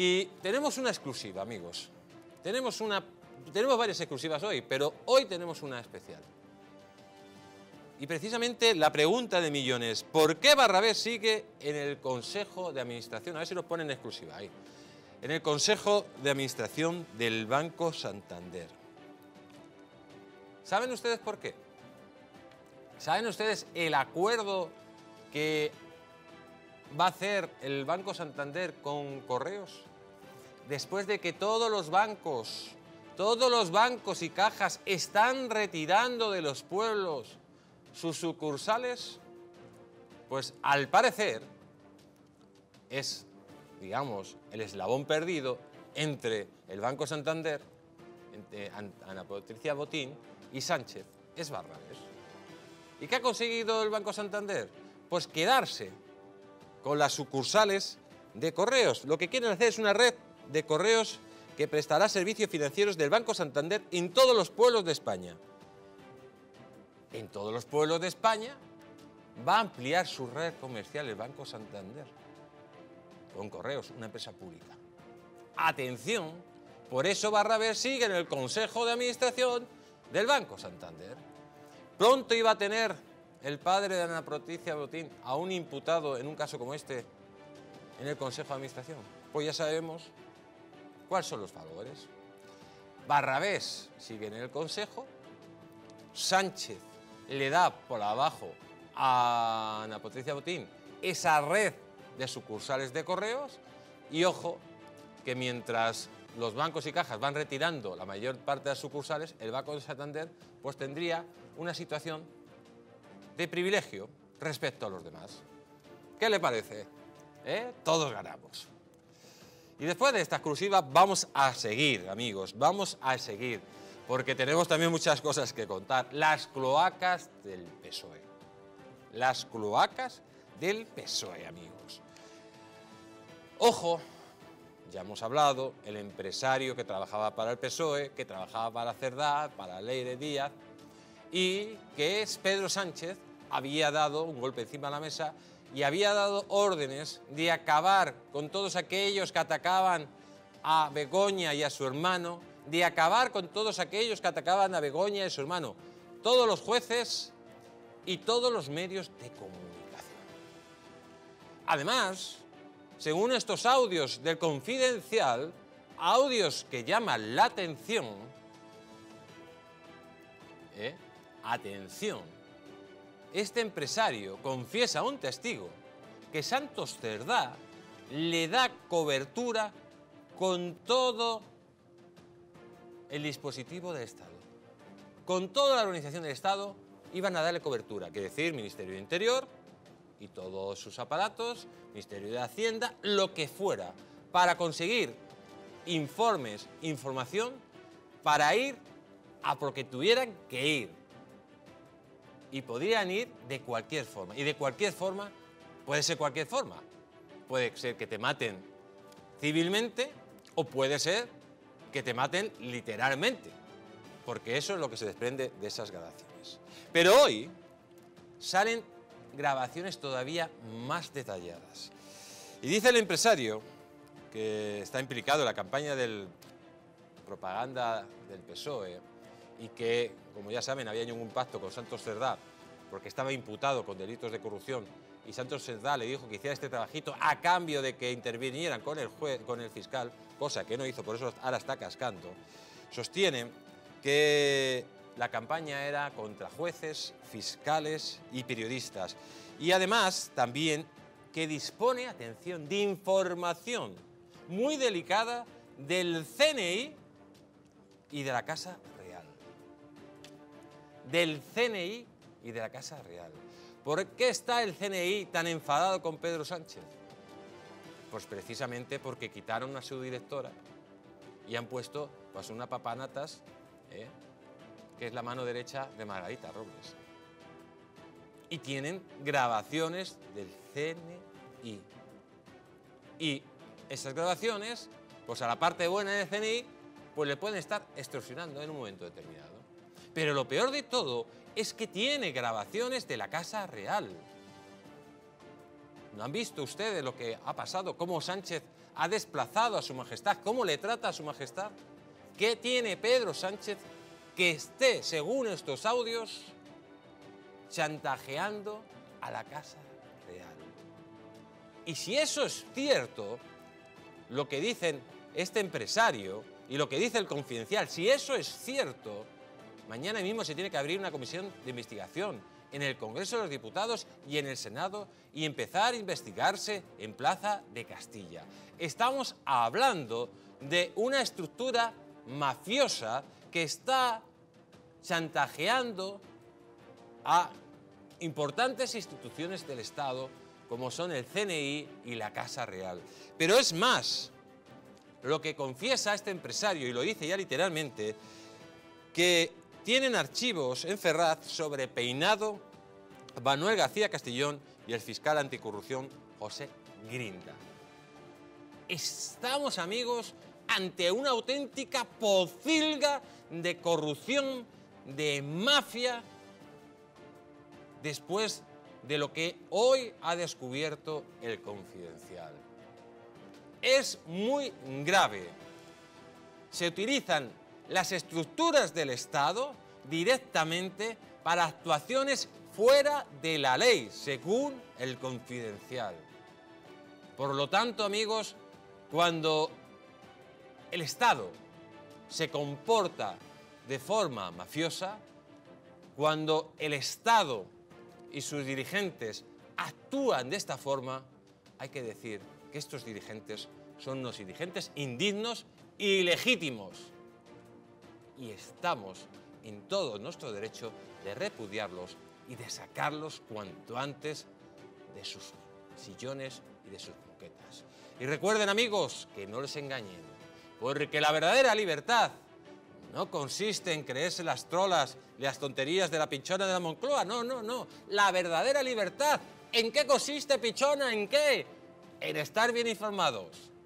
Y tenemos una exclusiva, amigos. Tenemos varias exclusivas hoy, pero hoy tenemos una especial. Y precisamente la pregunta de millones, ¿por qué Barrabés sigue en el Consejo de Administración? A ver si nos ponen exclusiva ahí. En el Consejo de Administración del Banco Santander. ¿Saben ustedes por qué? ¿Saben ustedes el acuerdo que va a hacer el Banco Santander con Correos? Después de que todos los bancos y cajas están retirando de los pueblos sus sucursales, pues al parecer es, digamos, el eslabón perdido entre el Banco Santander, entre Ana Patricia Botín y Sánchez, es Barrabés. ¿Y qué ha conseguido el Banco Santander? Pues quedarse con las sucursales de Correos. Lo que quieren hacer es una red de correos que prestará servicios financieros del Banco Santander en todos los pueblos de España. En todos los pueblos de España va a ampliar su red comercial el Banco Santander con Correos, una empresa pública. Atención, por eso Barrabés sigue en el Consejo de Administración del Banco Santander. Pronto iba a tener el padre de Ana Patricia Botín a un imputado en un caso como este en el Consejo de Administración. Pues ya sabemos cuáles son los favores. Barrabés sigue en el Consejo, Sánchez le da por abajo a Ana Patricia Botín esa red de sucursales de Correos y ojo que mientras los bancos y cajas van retirando la mayor parte de las sucursales, el Banco de Santander pues tendría una situación de privilegio respecto a los demás. ¿Qué le parece? Todos ganamos. Y después de esta exclusiva vamos a seguir, amigos, vamos a seguir. Porque tenemos también muchas cosas que contar. Las cloacas del PSOE. Las cloacas del PSOE, amigos. Ojo, ya hemos hablado, el empresario que trabajaba para el PSOE, que trabajaba para Cerdá, para Leire Díaz, y que es Pedro Sánchez, había dado un golpe encima de la mesa y había dado órdenes de acabar con todos aquellos que atacaban a Begoña y a su hermano, de acabar con todos aquellos que atacaban a Begoña y su hermano, todos los jueces y todos los medios de comunicación. Además, según estos audios del Confidencial, audios que llaman la atención, atención, este empresario confiesa a un testigo que Santos Cerdá le da cobertura con todo el dispositivo del Estado. Con toda la organización del Estado iban a darle cobertura, quiere decir, Ministerio de Interior y todos sus aparatos, Ministerio de Hacienda, lo que fuera, para conseguir informes, información, para ir a porque tuvieran que ir. Y podrían ir de cualquier forma. Y de cualquier forma, puede ser cualquier forma. Puede ser que te maten civilmente o puede ser que te maten literalmente, porque eso es lo que se desprende de esas grabaciones. Pero hoy salen grabaciones todavía más detalladas. Y dice el empresario, que está implicado en la campaña de propaganda del PSOE y que, como ya saben, había un pacto con Santos Cerdá porque estaba imputado con delitos de corrupción y Santos Cerdá le dijo que hiciera este trabajito a cambio de que intervinieran con el juez, con el fiscal, cosa que no hizo, por eso ahora está cascando. Sostiene que la campaña era contra jueces, fiscales y periodistas. Y además también que dispone, atención, de información muy delicada del CNI y de la Casa Real. Del CNI y de la Casa Real. ¿Por qué está el CNI tan enfadado con Pedro Sánchez? Pues precisamente porque quitaron a su directora y han puesto pues una papanatas, que es la mano derecha de Margarita Robles. Y tienen grabaciones del CNI. Y esas grabaciones, pues a la parte buena del CNI, pues le pueden estar extorsionando en un momento determinado. Pero lo peor de todo es que tiene grabaciones de la Casa Real. ¿No han visto ustedes lo que ha pasado? ¿Cómo Sánchez ha desplazado a su majestad, cómo le trata a su majestad. ¿Qué tiene Pedro Sánchez que esté, según estos audios, chantajeando a la Casa Real? Y si eso es cierto, lo que dicen este empresario y lo que dice el Confidencial, si eso es cierto, mañana mismo se tiene que abrir una comisión de investigación en el Congreso de los Diputados y en el Senado y empezar a investigarse en Plaza de Castilla. Estamos hablando de una estructura mafiosa que está chantajeando a importantes instituciones del Estado como son el CNI y la Casa Real. Pero es más, lo que confiesa este empresario, y lo dice ya literalmente, que tienen archivos en Ferraz sobre Peinado, Manuel García Castellón y el fiscal anticorrupción José Grinda. Estamos, amigos, ante una auténtica pocilga de corrupción, de mafia, después de lo que hoy ha descubierto el Confidencial. Es muy grave. Se utilizan las estructuras del Estado directamente para actuaciones fuera de la ley, según el Confidencial. Por lo tanto, amigos, cuando el Estado se comporta de forma mafiosa, cuando el Estado y sus dirigentes actúan de esta forma, hay que decir que estos dirigentes son unos dirigentes indignos e ilegítimos. Y estamos en todo nuestro derecho de repudiarlos y de sacarlos cuanto antes de sus sillones y de sus banquetas. Y recuerden, amigos, que no les engañen, porque la verdadera libertad no consiste en creerse las trolas y las tonterías de la pichona de la Moncloa. No, no, no. La verdadera libertad, ¿en qué consiste, pichona? ¿En qué? En estar bien informados.